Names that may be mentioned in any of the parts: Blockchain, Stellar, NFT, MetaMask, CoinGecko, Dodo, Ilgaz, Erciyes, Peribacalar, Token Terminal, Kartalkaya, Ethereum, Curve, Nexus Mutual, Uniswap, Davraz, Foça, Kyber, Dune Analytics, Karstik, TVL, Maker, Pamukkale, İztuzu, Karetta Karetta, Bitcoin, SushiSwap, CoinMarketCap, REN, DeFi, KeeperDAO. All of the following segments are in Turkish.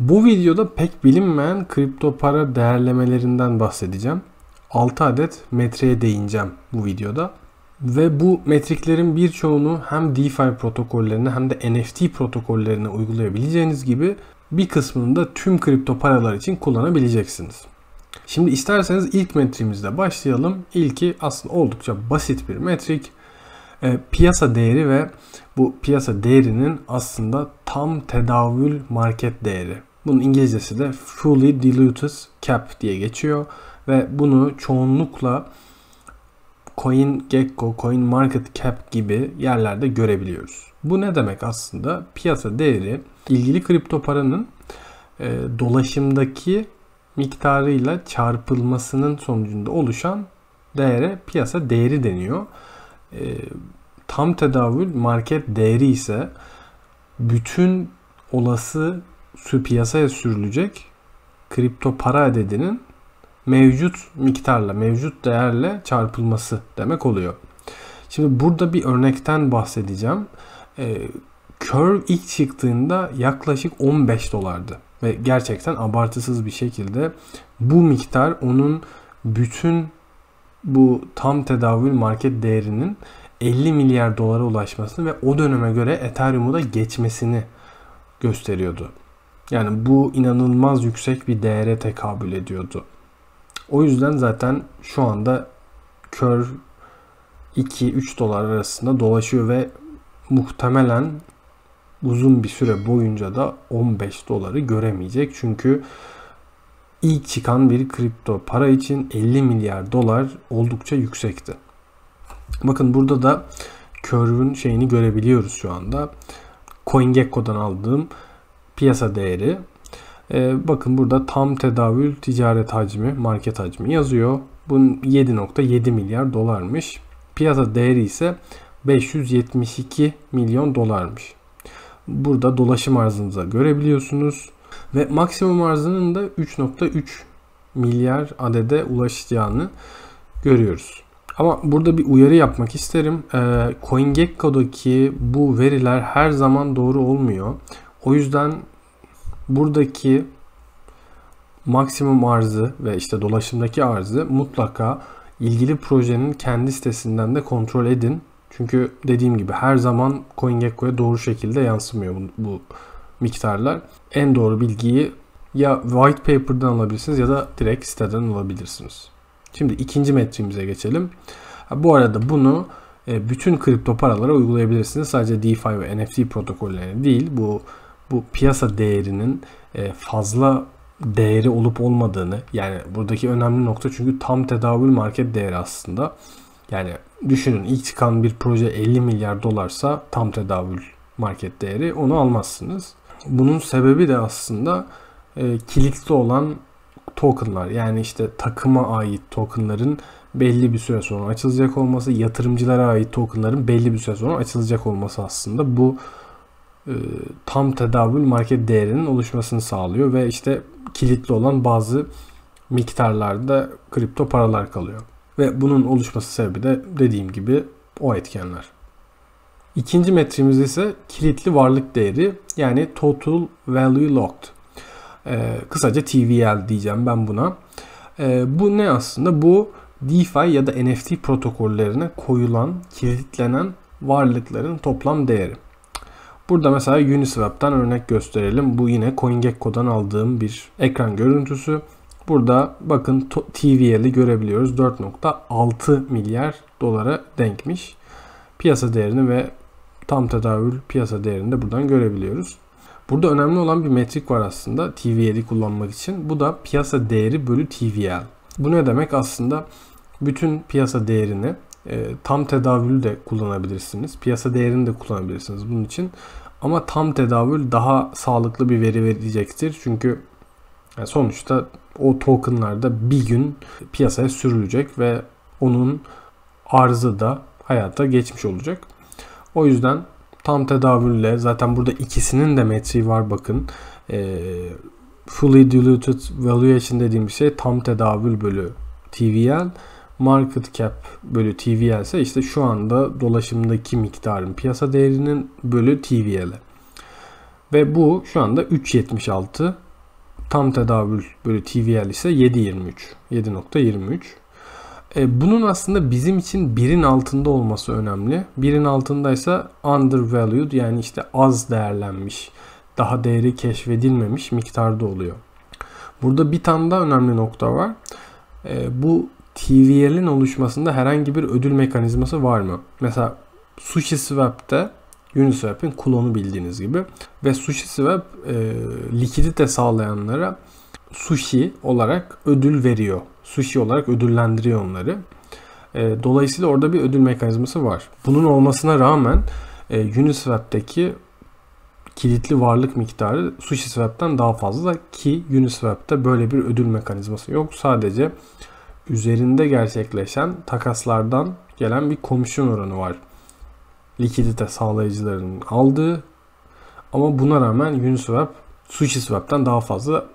Bu videoda pek bilinmeyen kripto para değerlemelerinden bahsedeceğim. 6 adet metriğe değineceğim bu videoda. Ve bu metriklerin birçoğunu hem DeFi protokollerine hem de NFT protokollerine uygulayabileceğiniz gibi bir kısmını da tüm kripto paralar için kullanabileceksiniz. Şimdi isterseniz ilk metriğimizle başlayalım. İlki aslında oldukça basit bir metrik. Piyasa değeri ve bu piyasa değerinin aslında tam tedavül market değeri. Bunun İngilizcesi de fully diluted cap diye geçiyor ve bunu çoğunlukla CoinGecko, CoinMarketCap gibi yerlerde görebiliyoruz. Bu ne demek aslında? Piyasa değeri ilgili kripto paranın dolaşımdaki miktarıyla çarpılmasının sonucunda oluşan değere piyasa değeri deniyor. Tam tedavül market değeri ise bütün olası piyasaya sürülecek kripto para adedinin mevcut miktarla, mevcut değerle çarpılması demek oluyor. Şimdi burada bir örnekten bahsedeceğim. Curve ilk çıktığında yaklaşık 15 dolardı. Ve gerçekten abartısız bir şekilde bu miktar onun bütün bu tam tedavül market değerinin 50 milyar dolara ulaşmasını ve o döneme göre Ethereum'u da geçmesini gösteriyordu. Yani bu inanılmaz yüksek bir değere tekabül ediyordu. O yüzden zaten şu anda Curve 2-3 dolar arasında dolaşıyor ve muhtemelen uzun bir süre boyunca da 15 doları göremeyecek. Çünkü ilk çıkan bir kripto para için 50 milyar dolar oldukça yüksekti. Bakın burada da Curve'ün şeyini görebiliyoruz şu anda. CoinGecko'dan aldığım piyasa değeri. Bakın burada tam tedavül ticaret hacmi, market hacmi yazıyor. Bunun 7.7 milyar dolarmış. Piyasa değeri ise 572 milyon dolarmış. Burada dolaşım arzımıza görebiliyorsunuz. Ve maksimum arzının da 3.3 milyar adede ulaşacağını görüyoruz. Ama burada bir uyarı yapmak isterim. CoinGecko'daki bu veriler her zaman doğru olmuyor. O yüzden buradaki maksimum arzı ve işte dolaşımdaki arzı mutlaka ilgili projenin kendi sitesinden de kontrol edin. Çünkü dediğim gibi her zaman CoinGecko'ya doğru şekilde yansımıyor bu miktarlar. En doğru bilgiyi ya white paper'dan alabilirsiniz ya da direkt siteden alabilirsiniz. Şimdi ikinci metriğimize geçelim. Bu arada bunu bütün kripto paralara uygulayabilirsiniz. Sadece DeFi ve NFT protokollerine değil, bu piyasa değerinin fazla değeri olup olmadığını, yani buradaki önemli nokta çünkü tam tedavül market değeri aslında. Yani düşünün ilk çıkan bir proje 50 milyar dolarsa tam tedavül market değeri onu almazsınız. Bunun sebebi de aslında kilitli olan tokenlar, yani işte takıma ait tokenların belli bir süre sonra açılacak olması, yatırımcılara ait tokenların belli bir süre sonra açılacak olması aslında bu tam tedavül market değerinin oluşmasını sağlıyor ve işte kilitli olan bazı miktarlarda kripto paralar kalıyor. Ve bunun oluşması sebebi de dediğim gibi o etkenler. İkinci metrimiz ise kilitli varlık değeri, yani Total Value Locked. Kısaca TVL diyeceğim ben buna. Bu ne aslında? Bu DeFi ya da NFT protokollerine koyulan, kilitlenen varlıkların toplam değeri. Burada mesela Uniswap'tan örnek gösterelim. Bu yine CoinGecko'dan aldığım bir ekran görüntüsü. Burada bakın TVL'i görebiliyoruz. 4.6 milyar dolara denkmiş. Piyasa değerini ve tam tedavül piyasa değerini de buradan görebiliyoruz. Burada önemli olan bir metrik var aslında TVL'i kullanmak için. Bu da piyasa değeri bölü TVL. Bu ne demek? Aslında bütün piyasa değerini, tam tedavülü de kullanabilirsiniz. Piyasa değerini de kullanabilirsiniz bunun için. Ama tam tedavül daha sağlıklı bir veri verecektir. Çünkü sonuçta o tokenlarda bir gün piyasaya sürülecek ve onun arzı da hayata geçmiş olacak. O yüzden tam tedavülle, zaten burada ikisinin de metriği var bakın. Fully diluted valuation dediğim şey tam tedavül bölü TVL. Market cap bölü TVL ise işte şu anda dolaşımdaki miktarın piyasa değerinin bölü TVL'i. Ve bu şu anda 3.76 tam tedavül böyle TVL ise 7.23. 7.23. Bunun aslında bizim için 1'in altında olması önemli. 1'in altındaysa undervalued, yani işte az değerlenmiş, daha değeri keşfedilmemiş miktarda oluyor. Burada bir tane daha önemli nokta var. Bu TVL'in oluşmasında herhangi bir ödül mekanizması var mı? Mesela SushiSwap'te, Uniswap'in klonu bildiğiniz gibi, ve SushiSwap likidite sağlayanlara sushi olarak ödül veriyor. Sushi olarak ödüllendiriyor onları. Dolayısıyla orada bir ödül mekanizması var. Bunun olmasına rağmen Uniswap'teki kilitli varlık miktarı SushiSwap'tan daha fazla, ki Uniswap'ta böyle bir ödül mekanizması yok. Sadece üzerinde gerçekleşen takaslardan gelen bir komisyon oranı var, likidite sağlayıcıların aldığı. Ama buna rağmen Uniswap SushiSwap'tan daha fazla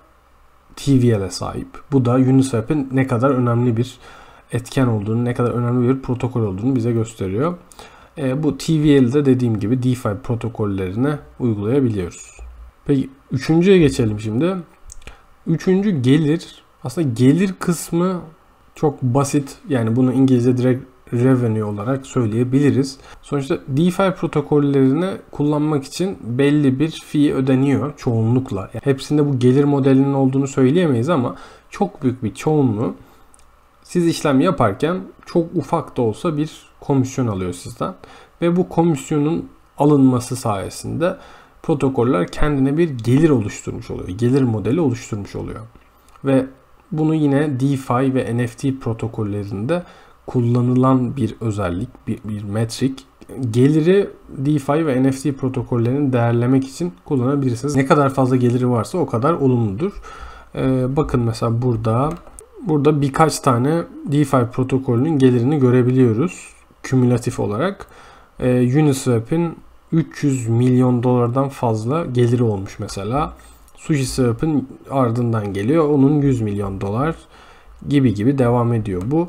TVL'e sahip. Bu da Uniswap'in ne kadar önemli bir etken olduğunu, ne kadar önemli bir protokol olduğunu bize gösteriyor. Bu TVL'de dediğim gibi DeFi protokollerine uygulayabiliyoruz. Peki üçüncüye geçelim şimdi. Üçüncü gelir. Aslında gelir kısmı çok basit. Yani bunu İngilizce direkt revenue olarak söyleyebiliriz. Sonuçta DeFi protokollerini kullanmak için belli bir fee ödeniyor çoğunlukla. Yani hepsinde bu gelir modelinin olduğunu söyleyemeyiz ama çok büyük bir çoğunluğu siz işlem yaparken çok ufak da olsa bir komisyon alıyor sizden. Ve bu komisyonun alınması sayesinde protokoller kendine bir gelir oluşturmuş oluyor. Gelir modeli oluşturmuş oluyor. Ve bunu yine DeFi ve NFT protokollerinde kullanılan bir özellik, bir metrik. Geliri DeFi ve NFT protokollerini değerlemek için kullanabilirsiniz. Ne kadar fazla geliri varsa o kadar olumludur. Bakın mesela burada birkaç tane DeFi protokolünün gelirini görebiliyoruz kümülatif olarak. Uniswap'in 300 milyon dolardan fazla geliri olmuş mesela. SushiSwap'in ardından geliyor. Onun 100 milyon dolar gibi devam ediyor bu.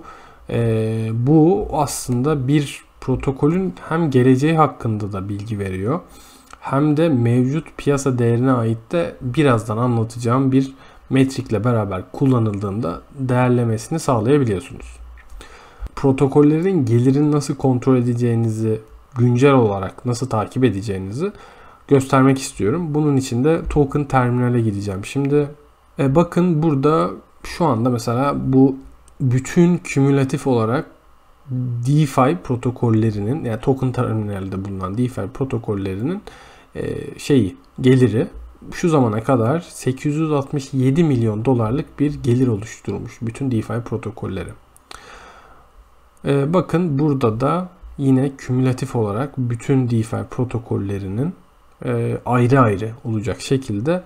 Bu aslında bir protokolün hem geleceği hakkında da bilgi veriyor, hem de mevcut piyasa değerine ait de birazdan anlatacağım bir metrikle beraber kullanıldığında değerlemesini sağlayabiliyorsunuz. Protokollerin gelirini nasıl kontrol edeceğinizi, güncel olarak nasıl takip edeceğinizi göstermek istiyorum. Bunun için de Token Terminal'e gideceğim. Şimdi bakın burada şu anda mesela bu bütün kümülatif olarak DeFi protokollerinin, yani Token Terminal'de bulunan DeFi protokollerinin geliri şu zamana kadar 867 milyon dolarlık bir gelir oluşturmuş bütün DeFi protokolleri. Bakın burada da yine kümülatif olarak bütün DeFi protokollerinin ayrı ayrı olacak şekilde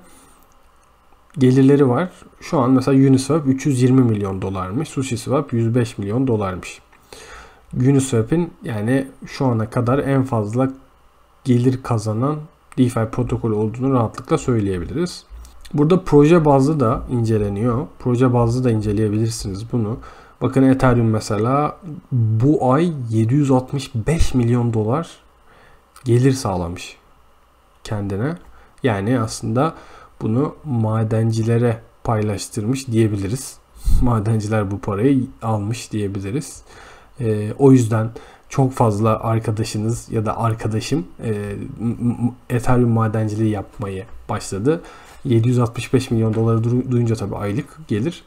gelirleri var. Şu an mesela Uniswap 320 milyon dolarmış. SushiSwap 105 milyon dolarmış. Uniswap'in yani şu ana kadar en fazla gelir kazanan DeFi protokolü olduğunu rahatlıkla söyleyebiliriz. Burada proje bazlı da inceleniyor. Proje bazlı da inceleyebilirsiniz bunu. Bakın Ethereum mesela bu ay 765 milyon dolar gelir sağlamış kendine. Yani aslında bunu madencilere paylaştırmış diyebiliriz. Madenciler bu parayı almış diyebiliriz. O yüzden çok fazla arkadaşınız ya da arkadaşım Ethereum madenciliği yapmayı başladı. 765 milyon doları duyunca tabii aylık gelir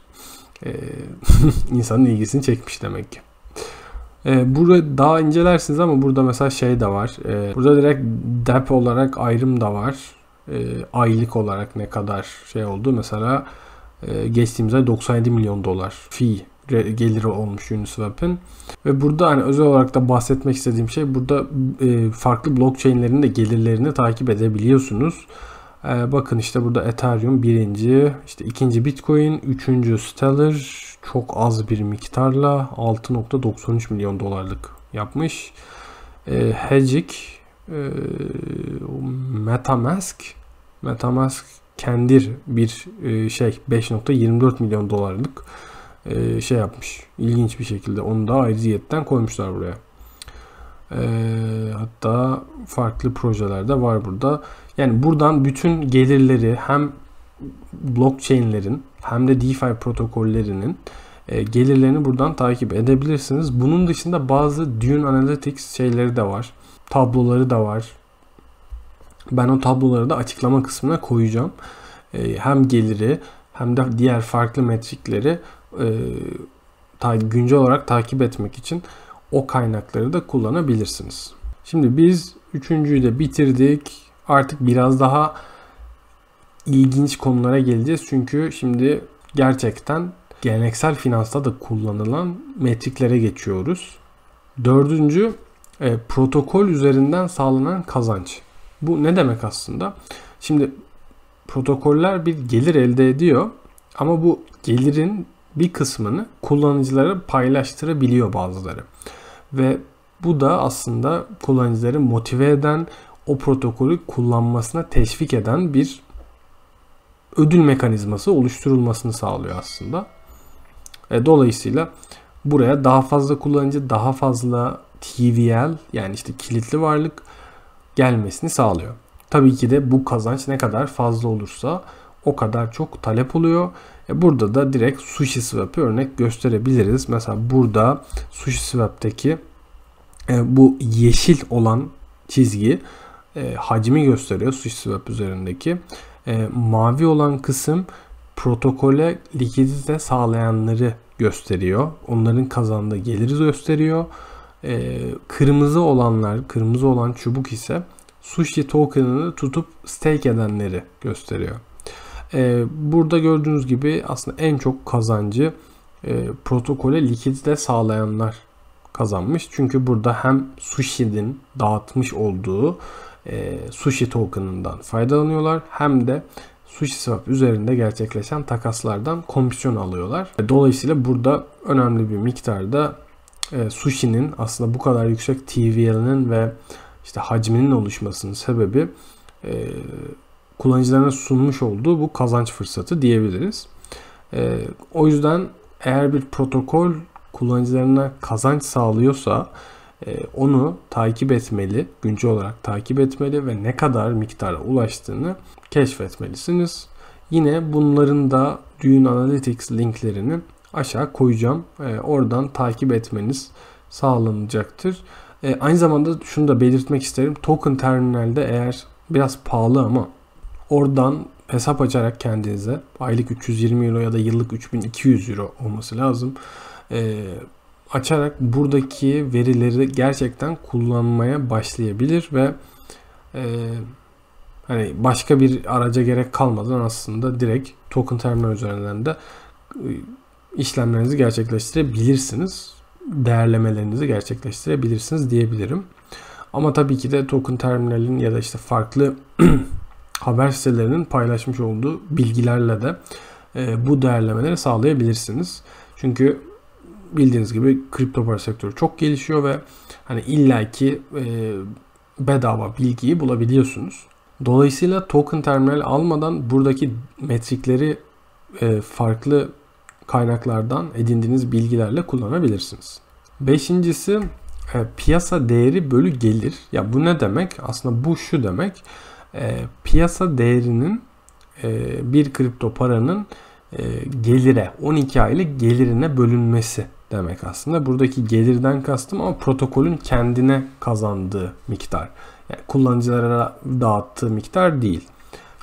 insanın ilgisini çekmiş demek ki. Burada daha incelersiniz ama burada mesela şey de var. Burada direkt DAP olarak ayrım da var. Aylık olarak ne kadar şey oldu. Mesela geçtiğimiz ay 97 milyon dolar fee geliri olmuş Uniswap'in. Ve burada hani özel olarak da bahsetmek istediğim şey, burada farklı blockchain'lerin de gelirlerini takip edebiliyorsunuz. Bakın işte burada Ethereum birinci, işte ikinci Bitcoin, üçüncü Stellar çok az bir miktarla 6.93 milyon dolarlık yapmış. Hedgic, MetaMask kendir bir 5.24 milyon dolarlık yapmış. İlginç bir şekilde onu da ayrıyetten koymuşlar buraya. Hatta farklı projeler de var burada. Yani buradan bütün gelirleri hem blockchain'lerin hem de DeFi protokollerinin gelirlerini buradan takip edebilirsiniz. Bunun dışında bazı Dune Analytics şeyleri de var. Tabloları da var. Ben o tabloları da açıklama kısmına koyacağım. Hem geliri hem de diğer farklı metrikleri güncel olarak takip etmek için o kaynakları da kullanabilirsiniz. Şimdi biz üçüncüyü de bitirdik. Artık biraz daha ilginç konulara geleceğiz. Çünkü şimdi gerçekten geleneksel finansta da kullanılan metriklere geçiyoruz. Dördüncü, protokol üzerinden sağlanan kazanç. Bu ne demek aslında? Şimdi protokoller bir gelir elde ediyor ama bu gelirin bir kısmını kullanıcılara paylaştırabiliyor bazıları. Ve bu da aslında kullanıcıları motive eden, o protokolü kullanmasına teşvik eden bir ödül mekanizması oluşturulmasını sağlıyor aslında. Dolayısıyla buraya daha fazla kullanıcı, daha fazla TVL, yani işte kilitli varlık gelmesini sağlıyor. Tabii ki de bu kazanç ne kadar fazla olursa o kadar çok talep oluyor. Burada da direkt SushiSwap'ı örnek gösterebiliriz. Mesela burada SushiSwap'taki bu yeşil olan çizgi hacmi gösteriyor SushiSwap üzerindeki. Mavi olan kısım protokole likidite sağlayanları gösteriyor. Onların kazandığı geliri gösteriyor. Kırmızı olanlar, kırmızı olan çubuk ise Sushi token'ını tutup stake edenleri gösteriyor. Burada gördüğünüz gibi aslında en çok kazancı protokole likidite sağlayanlar kazanmış. Çünkü burada hem Sushi'nin dağıtmış olduğu Sushi token'ından faydalanıyorlar hem de SushiSwap üzerinde gerçekleşen takaslardan komisyon alıyorlar. Dolayısıyla burada önemli bir miktarda Sushi'nin aslında bu kadar yüksek TVL'nin ve işte hacminin oluşmasının sebebi kullanıcılarına sunmuş olduğu bu kazanç fırsatı diyebiliriz. O yüzden eğer bir protokol kullanıcılarına kazanç sağlıyorsa onu takip etmeli, güncel olarak takip etmeli ve ne kadar miktara ulaştığını keşfetmelisiniz. Yine bunların da Dune Analytics linklerini aşağı koyacağım. Oradan takip etmeniz sağlanacaktır. Aynı zamanda şunu da belirtmek isterim. Token Terminal'de eğer biraz pahalı ama oradan hesap açarak kendinize aylık 320 euro ya da yıllık 3200 euro olması lazım. Açarak buradaki verileri gerçekten kullanmaya başlayabilir ve hani başka bir araca gerek kalmadan aslında direkt Token Terminal üzerinden de işlemlerinizi gerçekleştirebilirsiniz. Değerlemelerinizi gerçekleştirebilirsiniz diyebilirim. Ama tabii ki de Token Terminal'in ya da işte farklı haber sitelerinin paylaşmış olduğu bilgilerle de bu değerlemeleri sağlayabilirsiniz. Çünkü bildiğiniz gibi kripto para sektörü çok gelişiyor ve hani illaki bedava bilgiyi bulabiliyorsunuz. Dolayısıyla Token Terminal almadan buradaki metrikleri farklı kaynaklardan edindiğiniz bilgilerle kullanabilirsiniz. Beşincisi piyasa değeri bölü gelir. Ya bu ne demek? Aslında bu şu demek. Piyasa değerinin bir kripto paranın gelire, 12 aylık gelirine bölünmesi demek aslında. Buradaki gelirden kastım ama protokolün kendine kazandığı miktar. Yani kullanıcılara dağıttığı miktar değil.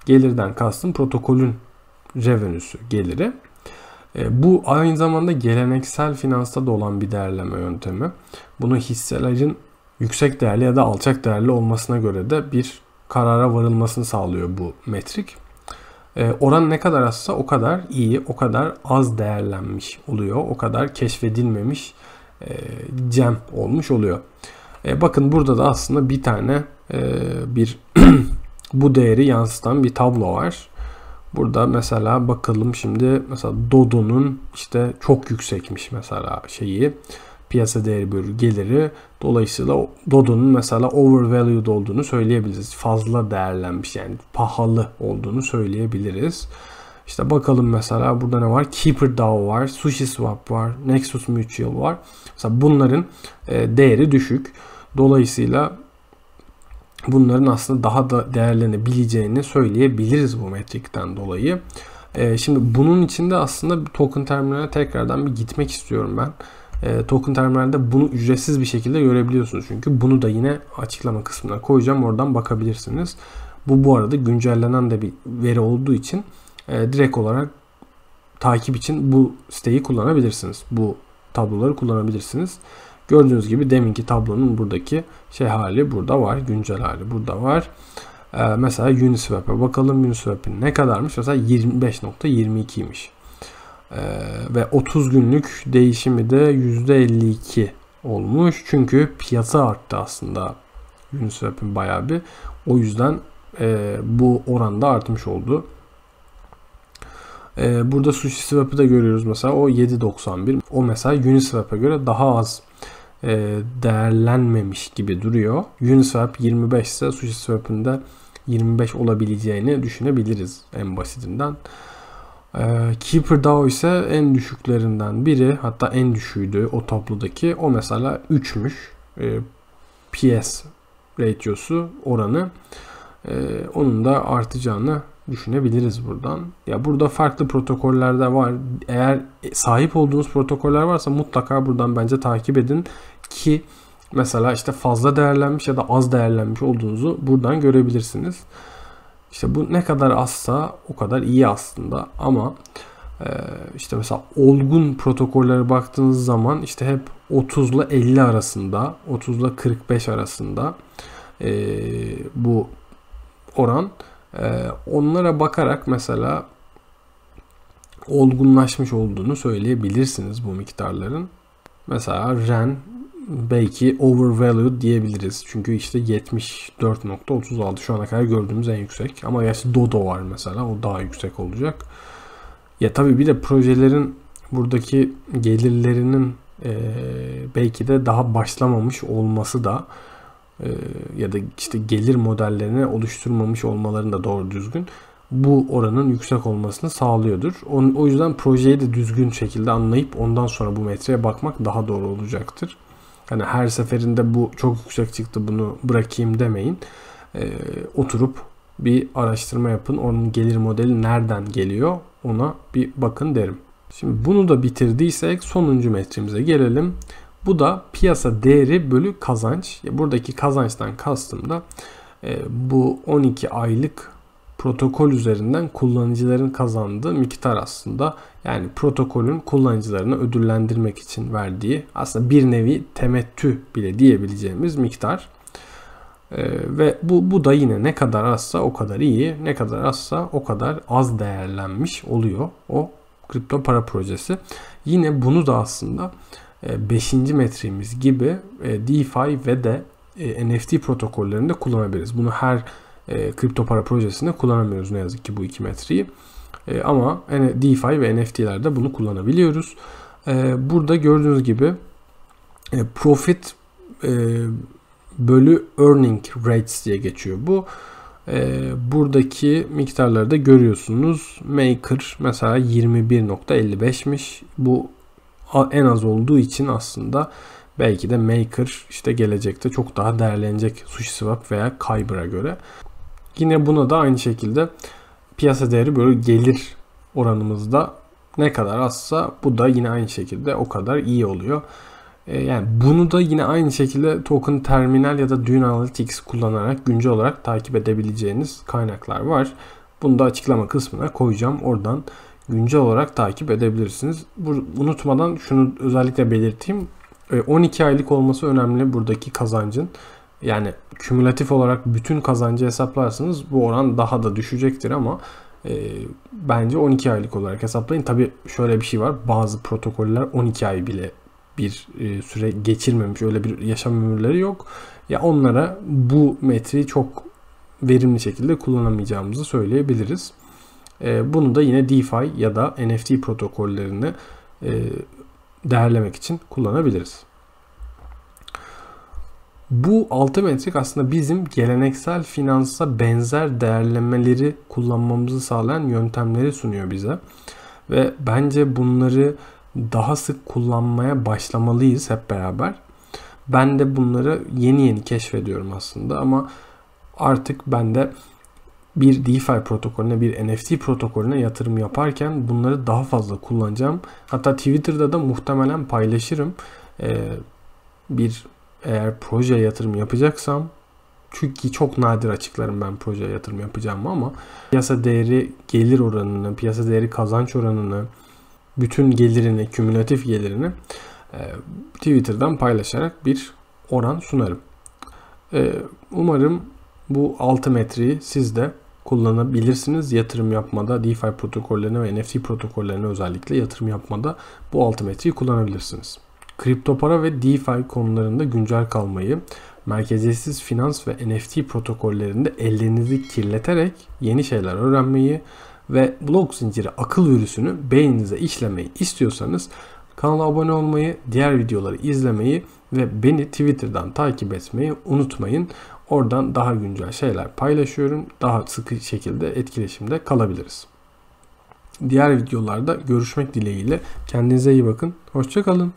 Gelirden kastım protokolün revenüsü, geliri. Bu aynı zamanda geleneksel finansta da olan bir değerleme yöntemi. Bunu hisselerin yüksek değerli ya da alçak değerli olmasına göre de bir karara varılmasını sağlıyor bu metrik. Oran ne kadar azsa o kadar iyi, o kadar az değerlenmiş oluyor, o kadar keşfedilmemiş gem olmuş oluyor. Bakın burada da aslında bir tane bu değeri yansıtan bir tablo var. Burada mesela bakalım şimdi mesela Dodo'nun işte çok yüksekmiş mesela şeyi, piyasa değeri bölü geliri. Dolayısıyla Dodo'nun mesela overvalued olduğunu söyleyebiliriz. Fazla değerlenmiş, yani pahalı olduğunu söyleyebiliriz. İşte bakalım mesela burada ne var? KeeperDAO var, SushiSwap var, Nexus Mutual var. Mesela bunların değeri düşük. Dolayısıyla bunların aslında daha da değerlenebileceğini söyleyebiliriz bu metrikten dolayı. Şimdi bunun için de aslında token terminale tekrardan bir gitmek istiyorum ben. Token terminalde bunu ücretsiz bir şekilde görebiliyorsunuz. Çünkü bunu da yine açıklama kısmına koyacağım. Oradan bakabilirsiniz. Bu arada güncellenen de bir veri olduğu için direkt olarak takip için bu siteyi kullanabilirsiniz. Bu tabloları kullanabilirsiniz. Gördüğünüz gibi deminki tablonun buradaki hali burada var. Güncel hali burada var. Mesela Uniswap'a bakalım. Uniswap'in ne kadarmış? Mesela 25.22'ymiş. Ve 30 günlük değişimi de %52 olmuş. Çünkü piyasa arttı aslında. Uniswap'in bayağı bir. O yüzden bu oranda artmış oldu. Burada SushiSwap'ı da görüyoruz. Mesela o 7.91. O mesela Uniswap'a göre daha az değerlenmemiş gibi duruyor. Uniswap 25 ise SushiSwap'ın da 25 olabileceğini düşünebiliriz en basitinden. KeeperDAO ise en düşüklerinden biri, hatta en düşüğüydü o tablodaki. O mesela 3'müş PS ratiosu oranı. Onun da artacağını düşünebiliriz buradan. Ya burada farklı protokoller de var. Eğer sahip olduğunuz protokoller varsa mutlaka buradan bence takip edin ki mesela fazla değerlenmiş ya da az değerlenmiş olduğunuzu buradan görebilirsiniz. Bu ne kadar azsa o kadar iyi aslında, ama mesela olgun protokollere baktığınız zaman hep 30 ile 50 arasında, 30 ile 45 arasında bu oran. Onlara bakarak mesela olgunlaşmış olduğunu söyleyebilirsiniz bu miktarların. Mesela REN belki overvalued diyebiliriz. Çünkü 74.36 şu ana kadar gördüğümüz en yüksek. Ama gerçi Dodo var mesela, o daha yüksek olacak. Ya tabii bir de projelerin buradaki gelirlerinin belki de daha başlamamış olması da ya da gelir modellerini oluşturmamış olmalarını da doğru düzgün bu oranın yüksek olmasını sağlıyordur. O yüzden projeyi de düzgün şekilde anlayıp ondan sonra bu metreye bakmak daha doğru olacaktır. Yani her seferinde bu çok yüksek çıktı, bunu bırakayım demeyin. Oturup bir araştırma yapın. Onun gelir modeli nereden geliyor, ona bir bakın derim. Şimdi bunu da bitirdiysek sonuncu metrimize gelelim. Bu da piyasa değeri bölü kazanç. Buradaki kazançtan kastım da bu 12 aylık protokol üzerinden kullanıcıların kazandığı miktar aslında. Yani protokolün kullanıcılarını ödüllendirmek için verdiği aslında bir nevi temettü bile diyebileceğimiz miktar. Ve bu da yine ne kadar azsa o kadar iyi, ne kadar azsa o kadar az değerlenmiş oluyor o kripto para projesi. Yine bunu da aslında 5. metremiz gibi DeFi ve de NFT protokollerinde kullanabiliriz. Bunu her kripto para projesinde kullanamıyoruz ne yazık ki bu iki metreyi. Ama DeFi ve NFT'lerde bunu kullanabiliyoruz. Burada gördüğünüz gibi profit bölü earning rates diye geçiyor bu. Buradaki miktarları da görüyorsunuz. Maker mesela 21.55'miş. Bu en az olduğu için aslında belki de Maker gelecekte çok daha değerlenecek SushiSwap veya Kyber'a göre. Yine buna da aynı şekilde piyasa değeri böyle gelir oranımızda ne kadar azsa bu da yine aynı şekilde o kadar iyi oluyor. Yani bunu da yine aynı şekilde Token Terminal ya da Dune Analytics kullanarak güncel olarak takip edebileceğiniz kaynaklar var. Bunu da açıklama kısmına koyacağım. Oradan güncel olarak takip edebilirsiniz. Unutmadan şunu özellikle belirteyim. 12 aylık olması önemli buradaki kazancın. Yani kümülatif olarak bütün kazancı hesaplarsanız bu oran daha da düşecektir, ama bence 12 aylık olarak hesaplayın. Tabii şöyle bir şey var. Bazı protokoller 12 ay bile bir süre geçirmemiş. Öyle bir yaşam ömürleri yok. Ya onlara bu metriği çok verimli şekilde kullanamayacağımızı söyleyebiliriz. Bunu da yine DeFi ya da NFT protokollerini değerlemek için kullanabiliriz. Bu 6 metrik aslında bizim geleneksel finansa benzer değerlemeleri kullanmamızı sağlayan yöntemleri sunuyor bize. Ve bence bunları daha sık kullanmaya başlamalıyız hep beraber. Ben de bunları yeni keşfediyorum aslında, ama artık ben de bir DeFi protokolüne, bir NFT protokolüne yatırım yaparken bunları daha fazla kullanacağım. Hatta Twitter'da da muhtemelen paylaşırım. Eğer proje yatırım yapacaksam, çünkü çok nadir açıklarım ben proje yatırım yapacağım, ama piyasa değeri gelir oranını, piyasa değeri kazanç oranını, bütün gelirini, kümülatif gelirini Twitter'dan paylaşarak bir oran sunarım. Umarım bu 6 metreyi siz de kullanabilirsiniz. Yatırım yapmada, DeFi protokollerine ve NFT protokollerine özellikle yatırım yapmada bu 6 metreyi kullanabilirsiniz. Kripto para ve DeFi konularında güncel kalmayı, merkeziyetsiz finans ve NFT protokollerinde ellerinizi kirleterek yeni şeyler öğrenmeyi ve blok zinciri akıl virüsünü beyninize işlemeyi istiyorsanız kanala abone olmayı, diğer videoları izlemeyi ve beni Twitter'dan takip etmeyi unutmayın. Oradan daha güncel şeyler paylaşıyorum. Daha sıkı şekilde etkileşimde kalabiliriz. Diğer videolarda görüşmek dileğiyle. Kendinize iyi bakın. Hoşça kalın.